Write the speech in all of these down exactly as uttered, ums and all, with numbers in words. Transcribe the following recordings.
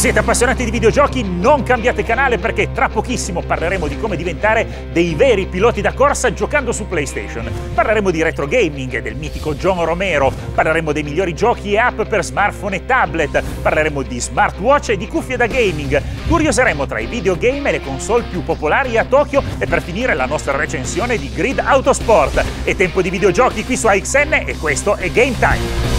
siete appassionati di videogiochi, non cambiate canale, perché tra pochissimo parleremo di come diventare dei veri piloti da corsa giocando su PlayStation. Parleremo di retro gaming e del mitico John Romero, parleremo dei migliori giochi e app per smartphone e tablet, parleremo di smartwatch e di cuffie da gaming, curioseremo tra i videogame e le console più popolari a Tokyo e per finire la nostra recensione di Grid Autosport. È tempo di videogiochi qui su A X N e questo è Game Time.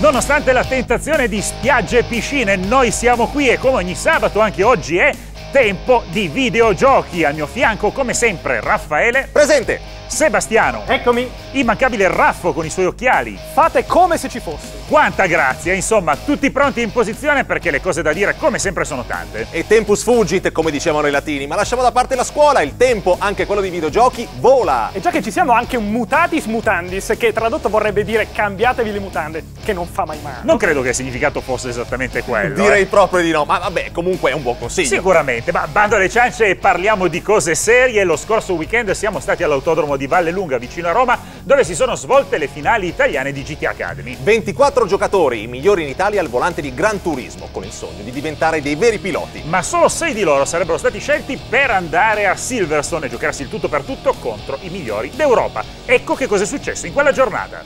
Nonostante la tentazione di spiagge e piscine, noi siamo qui e come ogni sabato anche oggi è tempo di videogiochi. Al mio fianco come sempre Raffaele. Presente. Sebastiano. Eccomi. Immancabile Raffo con i suoi occhiali. Fate come se ci fosse. Quanta grazia, insomma, tutti pronti in posizione perché le cose da dire come sempre sono tante. E tempus fugit, come dicevano i latini, ma lasciamo da parte la scuola, il tempo, anche quello dei videogiochi, vola. E già che ci siamo, anche un mutatis mutandis, che tradotto vorrebbe dire cambiatevi le mutande, che non fa mai male. Non credo che il significato fosse esattamente quello. Direi eh. proprio di no, ma vabbè, comunque è un buon consiglio. Sicuramente, ma bando alle ciance e parliamo di cose serie. Lo scorso weekend siamo stati all'autodromo di Vallelunga, vicino a Roma, dove si sono svolte le finali italiane di G T Academy. ventiquattro giocatori, i migliori in Italia al volante di Gran Turismo, con il sogno di diventare dei veri piloti. Ma solo sei di loro sarebbero stati scelti per andare a Silverstone e giocarsi il tutto per tutto contro i migliori d'Europa. Ecco che cosa è successo in quella giornata.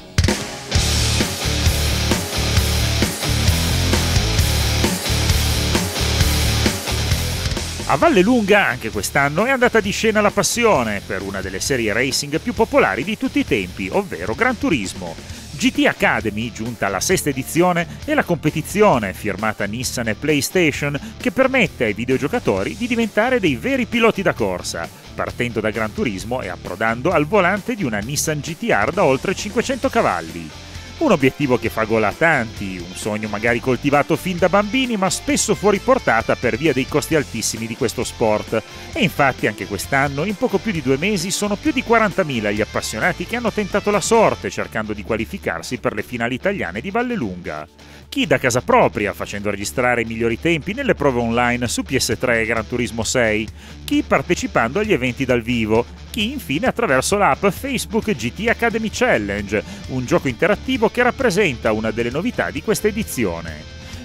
A Vallelunga, anche quest'anno, è andata di scena la passione per una delle serie racing più popolari di tutti i tempi, ovvero Gran Turismo. G T Academy, giunta alla sesta edizione, è la competizione, firmata Nissan e PlayStation, che permette ai videogiocatori di diventare dei veri piloti da corsa, partendo da Gran Turismo e approdando al volante di una Nissan G T R da oltre cinquecento cavalli. Un obiettivo che fa gola a tanti, un sogno magari coltivato fin da bambini ma spesso fuori portata per via dei costi altissimi di questo sport. E infatti anche quest'anno, in poco più di due mesi, sono più di quarantamila gli appassionati che hanno tentato la sorte cercando di qualificarsi per le finali italiane di Vallelunga. Chi da casa propria, facendo registrare i migliori tempi nelle prove online su P S tre e Gran Turismo sei, chi partecipando agli eventi dal vivo, chi infine attraverso l'app Facebook G T Academy Challenge, un gioco interattivo che rappresenta una delle novità di questa edizione.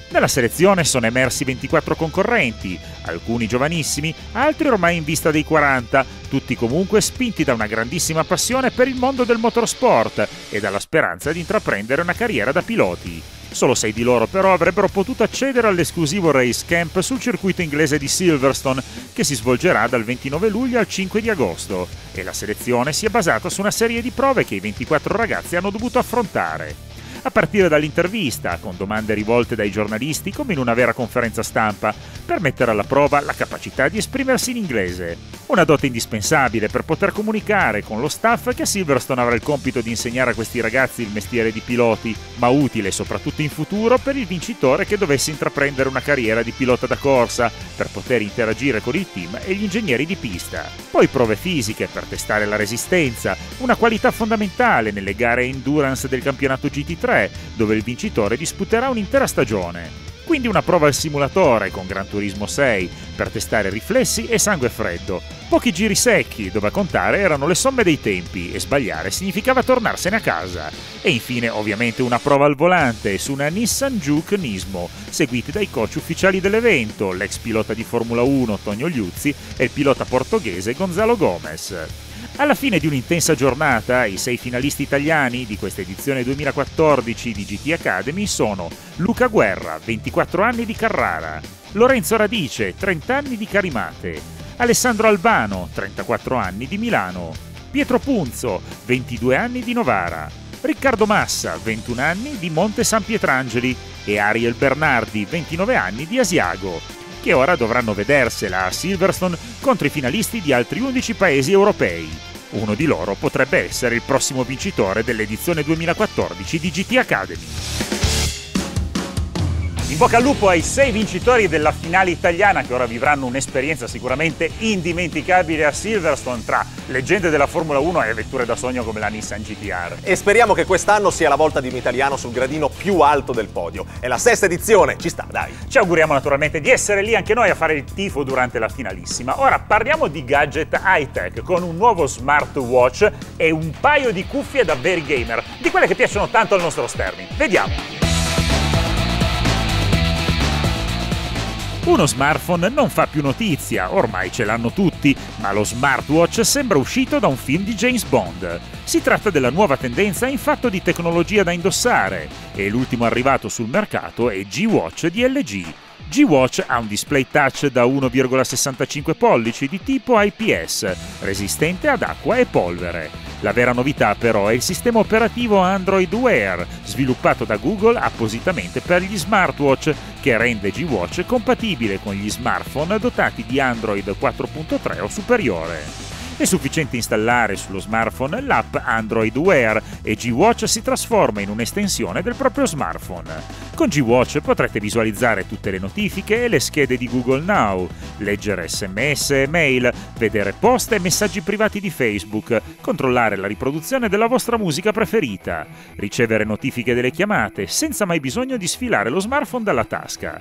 Nella selezione sono emersi ventiquattro concorrenti, alcuni giovanissimi, altri ormai in vista dei quaranta, tutti comunque spinti da una grandissima passione per il mondo del motorsport e dalla speranza di intraprendere una carriera da piloti. Solo sei di loro però avrebbero potuto accedere all'esclusivo race camp sul circuito inglese di Silverstone, che si svolgerà dal ventinove luglio al cinque di agosto, e la selezione si è basata su una serie di prove che i ventiquattro ragazzi hanno dovuto affrontare. A partire dall'intervista, con domande rivolte dai giornalisti come in una vera conferenza stampa, per mettere alla prova la capacità di esprimersi in inglese. Una dote indispensabile per poter comunicare con lo staff che a Silverstone avrà il compito di insegnare a questi ragazzi il mestiere di piloti, ma utile soprattutto in futuro per il vincitore che dovesse intraprendere una carriera di pilota da corsa, per poter interagire con il team e gli ingegneri di pista. Poi prove fisiche per testare la resistenza, una qualità fondamentale nelle gare endurance del campionato G T tre, dove il vincitore disputerà un'intera stagione. Quindi una prova al simulatore con Gran Turismo sei, per testare riflessi e sangue freddo. Pochi giri secchi, dove a contare erano le somme dei tempi e sbagliare significava tornarsene a casa. E infine ovviamente una prova al volante su una Nissan Juke Nismo, seguiti dai coach ufficiali dell'evento, l'ex pilota di Formula uno Tonio Liuzzi e il pilota portoghese Gonzalo Gomez. Alla fine di un'intensa giornata, i sei finalisti italiani di questa edizione duemilaquattordici di G T Academy sono Luca Guerra, ventiquattro anni di Carrara, Lorenzo Radice, trenta anni di Carimate, Alessandro Albano, trentaquattro anni di Milano, Pietro Punzo, ventidue anni di Novara, Riccardo Massa, ventuno anni di Monte San Pietrangeli e Ariel Bernardi, ventinove anni di Asiago, che ora dovranno vedersela a Silverstone contro i finalisti di altri undici paesi europei. Uno di loro potrebbe essere il prossimo vincitore dell'edizione duemilaquattordici di G T Academy. In bocca al lupo ai sei vincitori della finale italiana, che ora vivranno un'esperienza sicuramente indimenticabile a Silverstone tra leggende della Formula uno e vetture da sogno come la Nissan G T R. E speriamo che quest'anno sia la volta di un italiano sul gradino più alto del podio. È la sesta edizione, ci sta, dai! Ci auguriamo naturalmente di essere lì anche noi a fare il tifo durante la finalissima. Ora parliamo di gadget high-tech con un nuovo smartwatch e un paio di cuffie da veri gamer, di quelle che piacciono tanto al nostro Sterni. Vediamo! Uno smartphone non fa più notizia, ormai ce l'hanno tutti, ma lo smartwatch sembra uscito da un film di James Bond. Si tratta della nuova tendenza in fatto di tecnologia da indossare e l'ultimo arrivato sul mercato è G Watch di L G. G Watch ha un display touch da uno virgola sessantacinque pollici di tipo I P S, resistente ad acqua e polvere. La vera novità però è il sistema operativo Android Wear, sviluppato da Google appositamente per gli smartwatch, che rende G Watch compatibile con gli smartphone dotati di Android quattro punto tre o superiore. È sufficiente installare sullo smartphone l'app Android Wear e G Watch si trasforma in un'estensione del proprio smartphone. Con G Watch potrete visualizzare tutte le notifiche e le schede di Google Now, leggere sms e mail, vedere post e messaggi privati di Facebook, controllare la riproduzione della vostra musica preferita, ricevere notifiche delle chiamate senza mai bisogno di sfilare lo smartphone dalla tasca.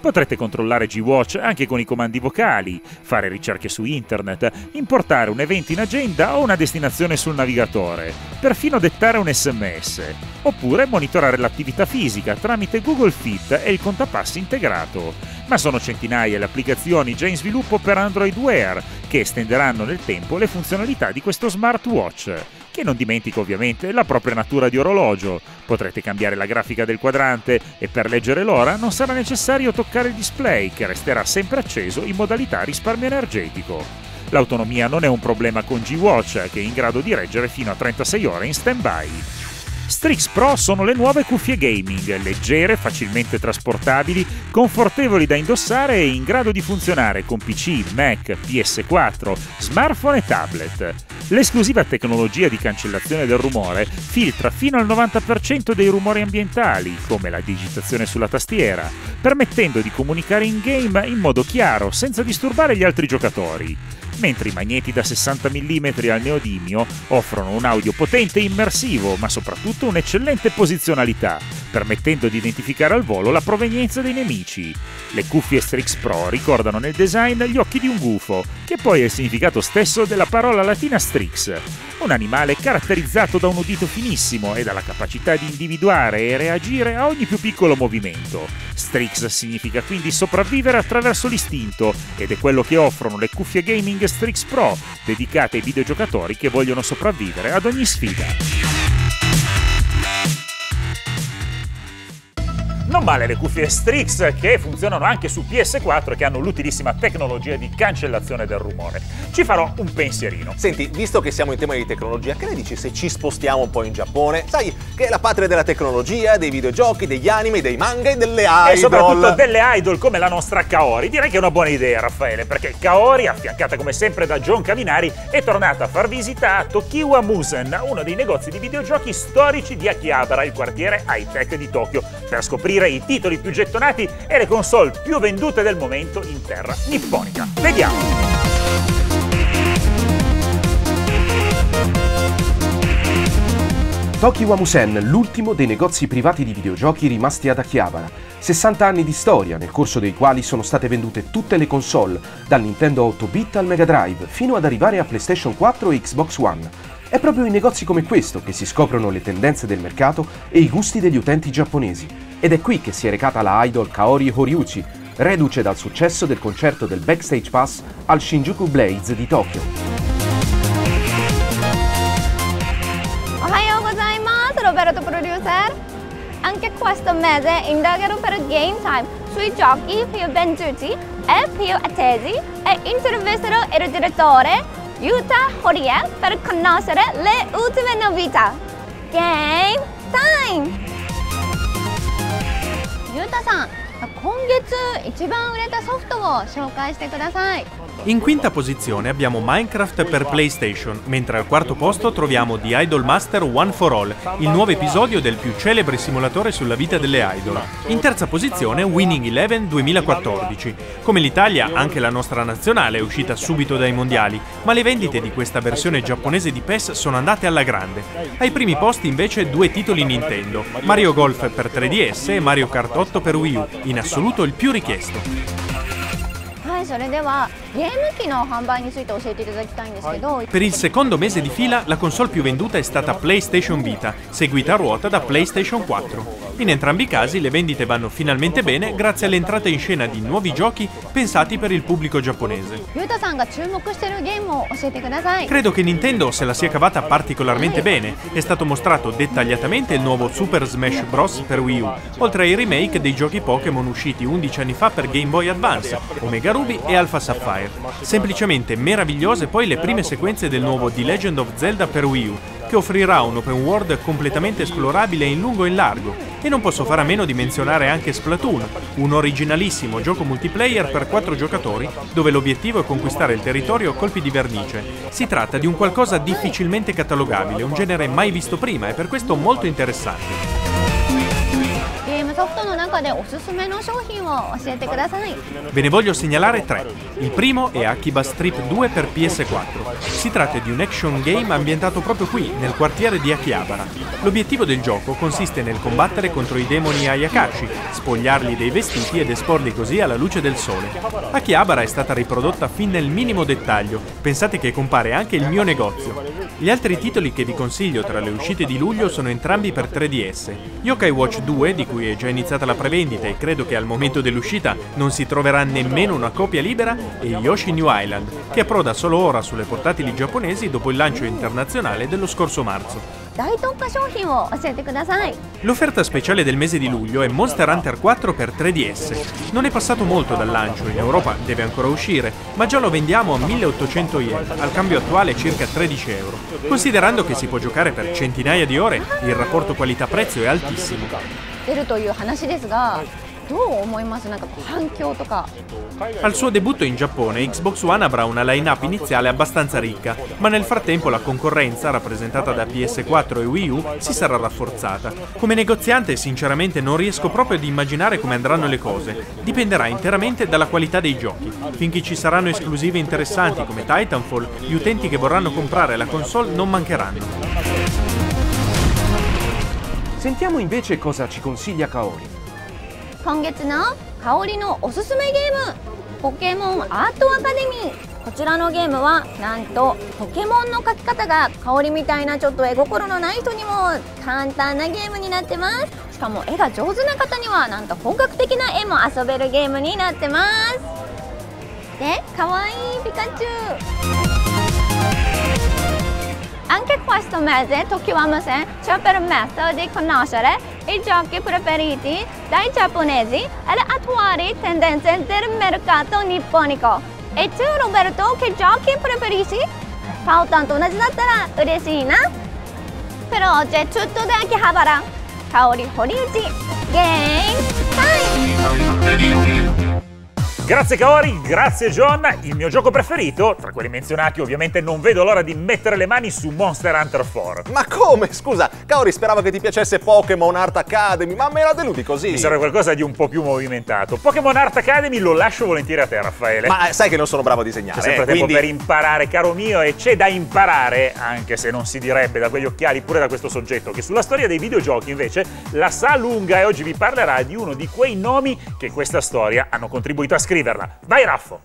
Potrete controllare G Watch anche con i comandi vocali, fare ricerche su internet, importare un un evento in agenda o una destinazione sul navigatore, perfino dettare un sms, oppure monitorare l'attività fisica tramite Google Fit e il contapassi integrato. Ma sono centinaia le applicazioni già in sviluppo per Android Wear che estenderanno nel tempo le funzionalità di questo smartwatch, che non dimentica ovviamente la propria natura di orologio. Potrete cambiare la grafica del quadrante e per leggere l'ora non sarà necessario toccare il display, che resterà sempre acceso in modalità risparmio energetico. L'autonomia non è un problema con G Watch, che è in grado di reggere fino a trentasei ore in stand-by. Strix Pro sono le nuove cuffie gaming, leggere, facilmente trasportabili, confortevoli da indossare e in grado di funzionare con P C, Mac, P S quattro, smartphone e tablet. L'esclusiva tecnologia di cancellazione del rumore filtra fino al novanta per cento dei rumori ambientali, come la digitazione sulla tastiera, permettendo di comunicare in game in modo chiaro, senza disturbare gli altri giocatori. Mentre i magneti da sessanta millimetri al neodimio offrono un audio potente e immersivo, ma soprattutto un'eccellente posizionalità, permettendo di identificare al volo la provenienza dei nemici. Le cuffie Strix Pro ricordano nel design gli occhi di un gufo, che poi è il significato stesso della parola latina strix, un animale caratterizzato da un udito finissimo e dalla capacità di individuare e reagire a ogni più piccolo movimento. Strix significa quindi sopravvivere attraverso l'istinto, ed è quello che offrono le cuffie gaming Strix Pro, dedicate ai videogiocatori che vogliono sopravvivere ad ogni sfida. Non male le cuffie Strix, che funzionano anche su P S quattro e che hanno l'utilissima tecnologia di cancellazione del rumore. Ci farò un pensierino. Senti, visto che siamo in tema di tecnologia, che ne dici se ci spostiamo un po' in Giappone? Sai che è la patria della tecnologia, dei videogiochi, degli anime, dei manga e delle idol. E soprattutto delle idol come la nostra Kaori. Direi che è una buona idea, Raffaele, perché Kaori, affiancata come sempre da John Caminari, è tornata a far visita a Tokiwa Musen, uno dei negozi di videogiochi storici di Akihabara, il quartiere high-tech di Tokyo, per scoprire i titoli più gettonati e le console più vendute del momento in terra nipponica. Vediamo! Tokiwa Musen, l'ultimo dei negozi privati di videogiochi rimasti ad Akihabara. sessanta anni di storia, nel corso dei quali sono state vendute tutte le console, dal Nintendo otto bit al Mega Drive, fino ad arrivare a PlayStation quattro e Xbox One. È proprio in negozi come questo che si scoprono le tendenze del mercato e i gusti degli utenti giapponesi. Ed è qui che si è recata la idol Kaori Horiuchi, reduce dal successo del concerto del Backstage Pass al Shinjuku Blades di Tokyo. Ohayou gozaimasu, Roberto Producer! Anche questo mese indagherò per Game Time sui giochi più venduti e più attesi e intervisterò il direttore Yuta Horie per conoscere le ultime novità. Game time! Yuta-san, In quinta posizione abbiamo Minecraft per PlayStation, mentre al quarto posto troviamo The Idol Master One for All, il nuovo episodio del più celebre simulatore sulla vita delle idol. In terza posizione Winning Eleven duemilaquattordici. Come l'Italia, anche la nostra nazionale è uscita subito dai mondiali, ma le vendite di questa versione giapponese di P E S sono andate alla grande. Ai primi posti invece due titoli Nintendo, Mario Golf per tre D S e Mario Kart otto per Wii U, in assoluto il più richiesto. Per il secondo mese di fila, la console più venduta è stata PlayStation Vita, seguita a ruota da PlayStation quattro. In entrambi i casi le vendite vanno finalmente bene grazie all'entrata in scena di nuovi giochi pensati per il pubblico giapponese. Credo che Nintendo se la sia cavata particolarmente bene. È stato mostrato dettagliatamente il nuovo Super Smash Bros. Per Wii U, oltre ai remake dei giochi Pokémon usciti undici anni fa per Game Boy Advance, Omega Ruby e Alpha Sapphire. Semplicemente meravigliose poi le prime sequenze del nuovo The Legend of Zelda per Wii U, che offrirà un open world completamente esplorabile in lungo e in largo. E non posso fare a meno di menzionare anche Splatoon, un originalissimo gioco multiplayer per quattro giocatori, dove l'obiettivo è conquistare il territorio a colpi di vernice. Si tratta di un qualcosa difficilmente catalogabile, un genere mai visto prima e per questo molto interessante. Ve ne voglio segnalare tre. Il primo è Akiba Strip due per P S quattro. Si tratta di un action game ambientato proprio qui, nel quartiere di Akihabara. L'obiettivo del gioco consiste nel combattere contro i demoni Ayakashi, spogliarli dei vestiti ed esporli così alla luce del sole. Akihabara è stata riprodotta fin nel minimo dettaglio, pensate che compare anche il mio negozio. Gli altri titoli che vi consiglio tra le uscite di luglio sono entrambi per tre D S. Yokai Watch due, di cui è già iniziata la prevendita e credo che al momento dell'uscita non si troverà nemmeno una copia libera, e Yoshi New Island, che approda solo ora sulle portatili giapponesi dopo il lancio internazionale dello scorso marzo. L'offerta speciale del mese di luglio è Monster Hunter quattro per tre D S. Non è passato molto dal lancio, in Europa deve ancora uscire, ma già lo vendiamo a milleottocento yen, al cambio attuale circa tredici euro. Considerando che si può giocare per centinaia di ore, il rapporto qualità-prezzo è altissimo. Al suo debutto in Giappone, Xbox One avrà una line-up iniziale abbastanza ricca, ma nel frattempo la concorrenza, rappresentata da P S quattro e Wii U, si sarà rafforzata. Come negoziante, sinceramente non riesco proprio ad immaginare come andranno le cose. Dipenderà interamente dalla qualità dei giochi. Finché ci saranno esclusive interessanti come Titanfall, gli utenti che vorranno comprare la console non mancheranno. Sentiamo invece cosa ci consiglia Kaori. Anche questo mese Tokiwa Musen ci ha permesso di conoscere i giochi preferiti dai giapponesi e le attuali tendenze del mercato nipponico. E tu Roberto, che giochi preferisci? Pautan to onaji dattara ureshii na. Per oggi è tutto da Akihabara. Kaori Horiuchi, Game Time! Grazie Kaori, grazie John. Il mio gioco preferito, tra quelli menzionati ovviamente, non vedo l'ora di mettere le mani su Monster Hunter quattro. Ma come? Scusa, Kaori sperava che ti piacesse Pokémon Art Academy, ma me la deludi così. Mi serve qualcosa di un po' più movimentato. Pokémon Art Academy lo lascio volentieri a te, Raffaele. Ma sai che non sono bravo a disegnare. C'è sempre eh, tempo quindi... per imparare, caro mio, e c'è da imparare, anche se non si direbbe da quegli occhiali, pure da questo soggetto, che sulla storia dei videogiochi invece la sa lunga, e oggi vi parlerà di uno di quei nomi che questa storia hanno contribuito a scrivere. Vai Raffo!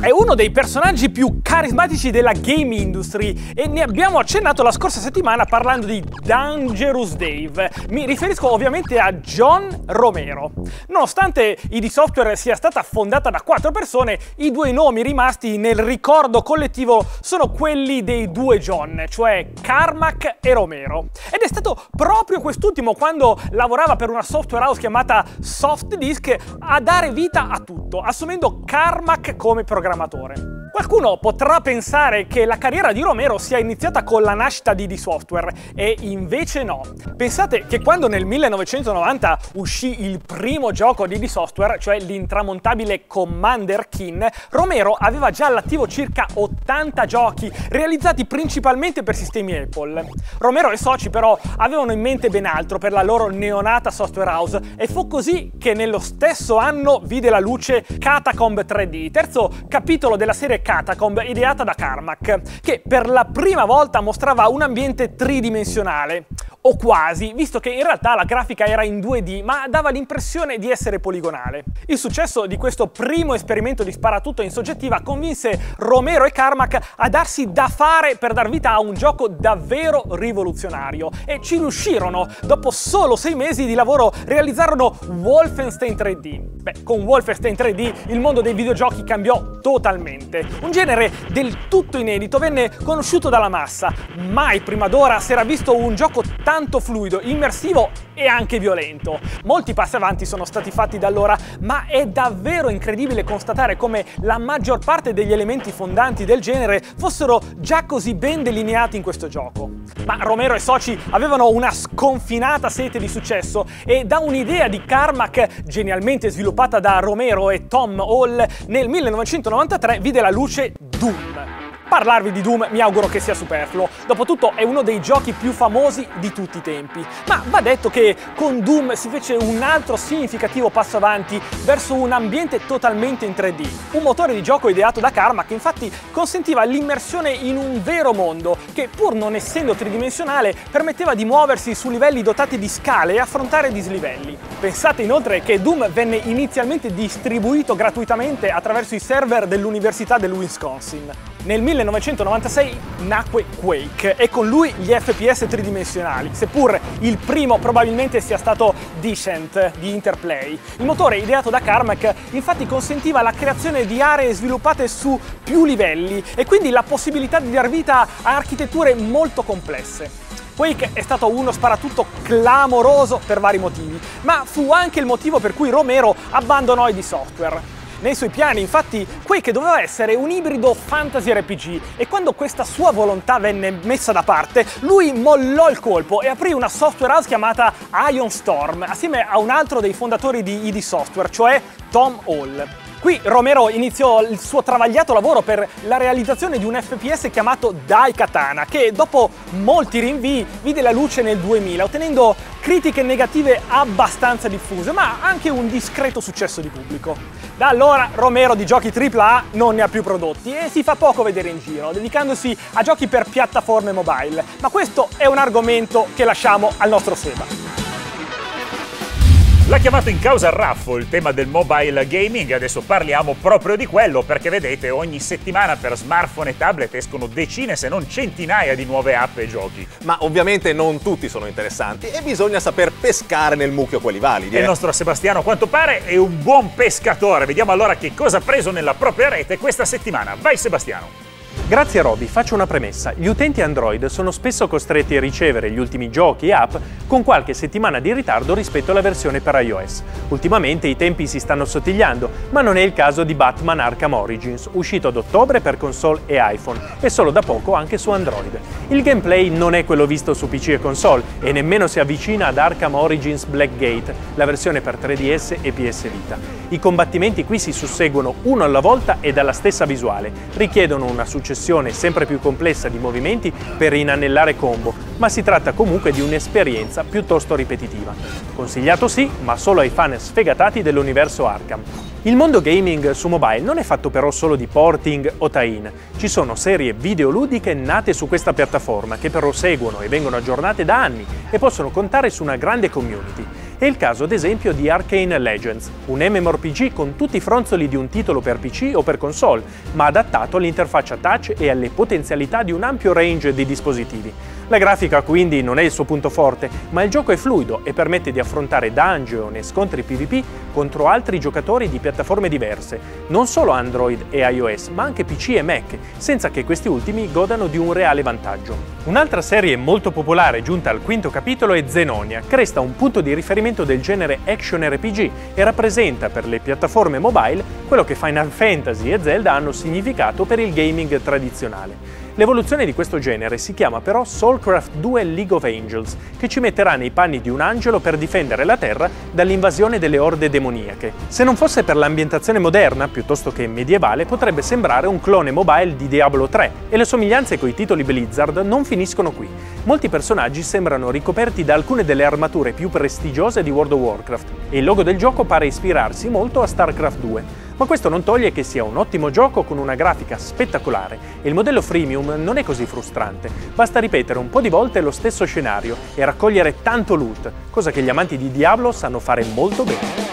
È uno dei personaggi più carismatici della game industry e ne abbiamo accennato la scorsa settimana parlando di Dangerous Dave. Mi riferisco ovviamente a John Romero. Nonostante I D Software sia stata fondata da quattro persone, i due nomi rimasti nel ricordo collettivo sono quelli dei due John, cioè Carmack e Romero. Ed è stato proprio quest'ultimo, quando lavorava per una software house chiamata Soft Disk, a dare vita a tutto, assumendo Carmack come programmatore. programmatore. Qualcuno potrà pensare che la carriera di Romero sia iniziata con la nascita di I D Software, e invece no. Pensate che quando nel millenovecentonovanta uscì il primo gioco di I D Software, cioè l'intramontabile Commander Keen, Romero aveva già all'attivo circa ottanta giochi, realizzati principalmente per sistemi Apple. Romero e soci però avevano in mente ben altro per la loro neonata software house, e fu così che nello stesso anno vide la luce Catacomb tre D, terzo capitolo della serie Catacomb ideata da Carmack, che per la prima volta mostrava un ambiente tridimensionale. O quasi, visto che in realtà la grafica era in due D, ma dava l'impressione di essere poligonale. Il successo di questo primo esperimento di sparatutto in soggettiva convinse Romero e Carmack a darsi da fare per dar vita a un gioco davvero rivoluzionario, e ci riuscirono. Dopo solo sei mesi di lavoro realizzarono Wolfenstein tre D. Beh, con Wolfenstein tre D il mondo dei videogiochi cambiò totalmente. Un genere del tutto inedito venne conosciuto dalla massa. Mai prima d'ora si era visto un gioco tanto fluido, immersivo e anche violento. Molti passi avanti sono stati fatti da allora, ma è davvero incredibile constatare come la maggior parte degli elementi fondanti del genere fossero già così ben delineati in questo gioco. Ma Romero e soci avevano una sconfinata sete di successo, e da un'idea di Carmack genialmente sviluppata da Romero e Tom Hall nel millenovecentonovantatré vide la luce Doom. Parlarvi di Doom mi auguro che sia superfluo, dopotutto è uno dei giochi più famosi di tutti i tempi. Ma va detto che con Doom si fece un altro significativo passo avanti verso un ambiente totalmente in tre D. Un motore di gioco ideato da Carmack infatti consentiva l'immersione in un vero mondo, che pur non essendo tridimensionale permetteva di muoversi su livelli dotati di scale e affrontare dislivelli. Pensate inoltre che Doom venne inizialmente distribuito gratuitamente attraverso i server dell'Università del Wisconsin. Nel millenovecentonovantasei nacque Quake, e con lui gli F P S tridimensionali, seppur il primo probabilmente sia stato Descent di Interplay. Il motore ideato da Carmack infatti consentiva la creazione di aree sviluppate su più livelli, e quindi la possibilità di dar vita a architetture molto complesse. Quake è stato uno sparatutto clamoroso per vari motivi, ma fu anche il motivo per cui Romero abbandonò I D Software. Nei suoi piani, infatti, Quake doveva essere un ibrido fantasy R P G, e quando questa sua volontà venne messa da parte, lui mollò il colpo e aprì una software house chiamata Ion Storm, assieme a un altro dei fondatori di I D Software, cioè Tom Hall. Qui Romero iniziò il suo travagliato lavoro per la realizzazione di un F P S chiamato Daikatana, che dopo molti rinvii vide la luce nel duemila, ottenendo critiche negative abbastanza diffuse, ma anche un discreto successo di pubblico. Da allora Romero di giochi tripla A non ne ha più prodotti, e si fa poco vedere in giro, dedicandosi a giochi per piattaforme mobile. Ma questo è un argomento che lasciamo al nostro Seba. L'ha chiamato in causa Raffo il tema del mobile gaming, adesso parliamo proprio di quello, perché vedete ogni settimana per smartphone e tablet escono decine se non centinaia di nuove app e giochi. Ma ovviamente non tutti sono interessanti, e bisogna saper pescare nel mucchio quelli validi. Eh? Il nostro Sebastiano, a quanto pare, è un buon pescatore. Vediamo allora che cosa ha preso nella propria rete questa settimana. Vai Sebastiano! Grazie Roby, faccio una premessa. Gli utenti Android sono spesso costretti a ricevere gli ultimi giochi e app con qualche settimana di ritardo rispetto alla versione per iOS. Ultimamente i tempi si stanno assottigliando, ma non è il caso di Batman Arkham Origins, uscito ad ottobre per console e iPhone, e solo da poco anche su Android. Il gameplay non è quello visto su P C e console, e nemmeno si avvicina ad Arkham Origins Blackgate, la versione per tre D S e P S Vita. I combattimenti qui si susseguono uno alla volta e dalla stessa visuale, richiedono una successione sempre più complessa di movimenti per inanellare combo, ma si tratta comunque di un'esperienza piuttosto ripetitiva. Consigliato sì, ma solo ai fan sfegatati dell'universo Arkham. Il mondo gaming su mobile non è fatto però solo di porting o tie-in. Ci sono serie videoludiche nate su questa piattaforma che però seguono e vengono aggiornate da anni e possono contare su una grande community. È il caso ad esempio di Arcane Legends, un MMORPG con tutti i fronzoli di un titolo per P C o per console, ma adattato all'interfaccia touch e alle potenzialità di un ampio range di dispositivi. La grafica quindi non è il suo punto forte, ma il gioco è fluido e permette di affrontare dungeon e scontri PvP contro altri giocatori di piattaforme diverse, non solo Android e iOS, ma anche P C e Mac, senza che questi ultimi godano di un reale vantaggio. Un'altra serie molto popolare giunta al quinto capitolo è Xenonia, cresta un punto di riferimento del genere action R P G e rappresenta per le piattaforme mobile quello che Final Fantasy e Zelda hanno significato per il gaming tradizionale. L'evoluzione di questo genere si chiama però Soulcraft due League of Angels, che ci metterà nei panni di un angelo per difendere la Terra dall'invasione delle orde demoniache. Se non fosse per l'ambientazione moderna, piuttosto che medievale, potrebbe sembrare un clone mobile di Diablo tre, e le somiglianze coi titoli Blizzard non finiscono qui. Molti personaggi sembrano ricoperti da alcune delle armature più prestigiose di World of Warcraft, e il logo del gioco pare ispirarsi molto a StarCraft due. Ma questo non toglie che sia un ottimo gioco con una grafica spettacolare e il modello freemium non è così frustrante, basta ripetere un po' di volte lo stesso scenario e raccogliere tanto loot, cosa che gli amanti di Diablo sanno fare molto bene.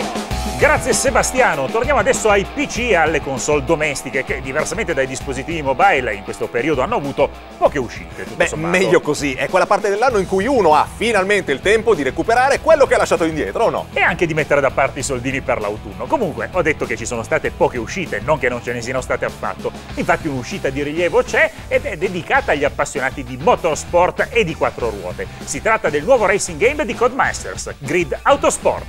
Grazie Sebastiano, torniamo adesso ai P C e alle console domestiche che, diversamente dai dispositivi mobile, in questo periodo hanno avuto poche uscite. Tutto Beh, sommato. Meglio così, è quella parte dell'anno in cui uno ha finalmente il tempo di recuperare quello che ha lasciato indietro, o no? E anche di mettere da parte i soldini per l'autunno. Comunque, ho detto che ci sono state poche uscite, non che non ce ne siano state affatto. Infatti un'uscita di rilievo c'è ed è dedicata agli appassionati di motorsport e di quattro ruote. Si tratta del nuovo racing game di Codemasters, Grid Autosport.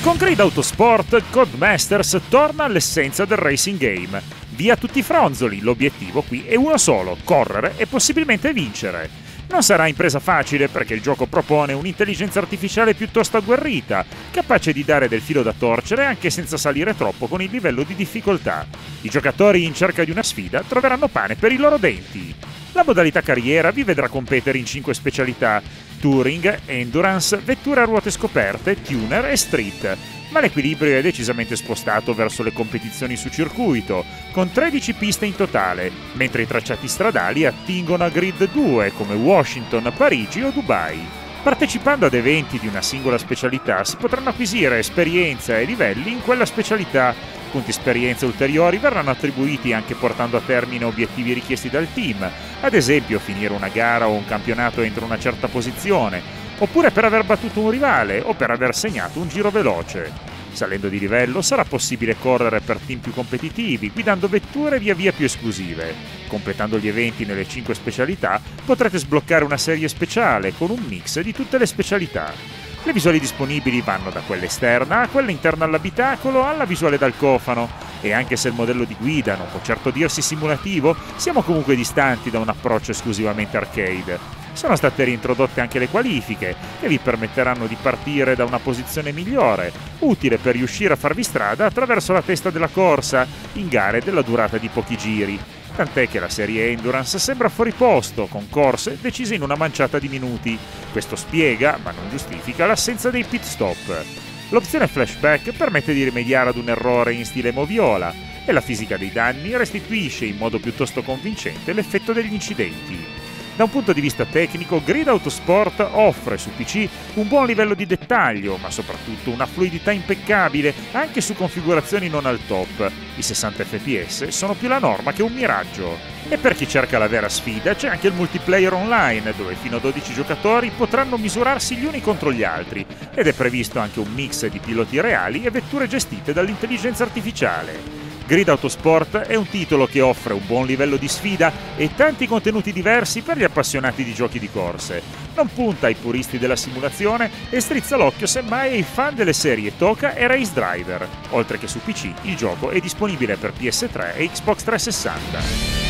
Con Grid Autosport, Codemasters torna all'essenza del racing game. Via tutti i fronzoli, l'obiettivo qui è uno solo, correre e possibilmente vincere. Non sarà impresa facile perché il gioco propone un'intelligenza artificiale piuttosto agguerrita, capace di dare del filo da torcere anche senza salire troppo con il livello di difficoltà. I giocatori in cerca di una sfida troveranno pane per i loro denti. La modalità carriera vi vedrà competere in cinque specialità: Touring, Endurance, vetture a ruote scoperte, Tuner e Street, ma l'equilibrio è decisamente spostato verso le competizioni su circuito, con tredici piste in totale, mentre i tracciati stradali attingono a Grid due come Washington, Parigi o Dubai. Partecipando ad eventi di una singola specialità si potranno acquisire esperienza e livelli in quella specialità. Punti esperienza ulteriori verranno attribuiti anche portando a termine obiettivi richiesti dal team, ad esempio finire una gara o un campionato entro una certa posizione, oppure per aver battuto un rivale o per aver segnato un giro veloce. Salendo di livello sarà possibile correre per team più competitivi, guidando vetture via via più esclusive. Completando gli eventi nelle cinque specialità potrete sbloccare una serie speciale con un mix di tutte le specialità. Le visuali disponibili vanno da quella esterna a quella interna all'abitacolo alla visuale dal cofano, e anche se il modello di guida non può certo dirsi simulativo, siamo comunque distanti da un approccio esclusivamente arcade. Sono state reintrodotte anche le qualifiche, che vi permetteranno di partire da una posizione migliore, utile per riuscire a farvi strada attraverso la testa della corsa, in gare della durata di pochi giri. Tant'è che la serie Endurance sembra fuori posto, con corse decise in una manciata di minuti. Questo spiega, ma non giustifica, l'assenza dei pit stop. L'opzione flashback permette di rimediare ad un errore in stile moviola, e la fisica dei danni restituisce in modo piuttosto convincente l'effetto degli incidenti. Da un punto di vista tecnico, Grid Autosport offre su P C un buon livello di dettaglio, ma soprattutto una fluidità impeccabile anche su configurazioni non al top. I sessanta F P S sono più la norma che un miraggio. E per chi cerca la vera sfida c'è anche il multiplayer online, dove fino a dodici giocatori potranno misurarsi gli uni contro gli altri, ed è previsto anche un mix di piloti reali e vetture gestite dall'intelligenza artificiale. Grid Autosport è un titolo che offre un buon livello di sfida e tanti contenuti diversi per gli appassionati di giochi di corse. Non punta ai puristi della simulazione e strizza l'occhio semmai ai fan delle serie Toca e Race Driver, oltre che su P C il gioco è disponibile per P S tre e Xbox trecentosessanta.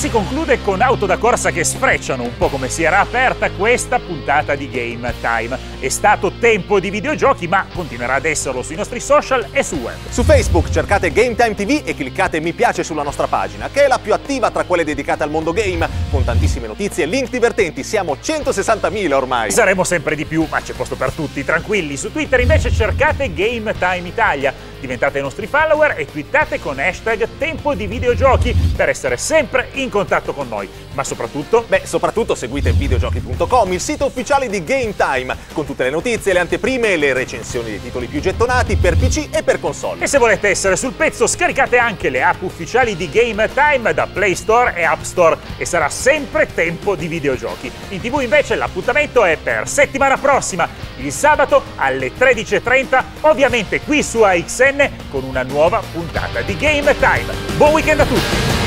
Si conclude con auto da corsa che sfrecciano, un po' come si era aperta questa puntata di Game Time. È stato tempo di videogiochi, ma continuerà ad esserlo sui nostri social e su web. Su Facebook cercate Game Time tivù e cliccate mi piace sulla nostra pagina, che è la più attiva tra quelle dedicate al mondo game, con tantissime notizie e link divertenti. Siamo centosessantamila ormai. Saremo sempre di più, ma c'è posto per tutti, tranquilli. Su Twitter invece cercate Game Time Italia. Diventate i nostri follower e twittate con hashtag Tempo di Videogiochi per essere sempre in contatto con noi. Ma soprattutto... Beh, soprattutto seguite videogiochi punto com, il sito ufficiale di Game Time, con tutte le notizie, le anteprime e le recensioni dei titoli più gettonati per P C e per console. E se volete essere sul pezzo, scaricate anche le app ufficiali di Game Time da Play Store e App Store e sarà sempre Tempo di Videogiochi. In tivù invece l'appuntamento è per settimana prossima, il sabato alle tredici e trenta, ovviamente qui su A X N con una nuova puntata di Game Time. Buon weekend a tutti!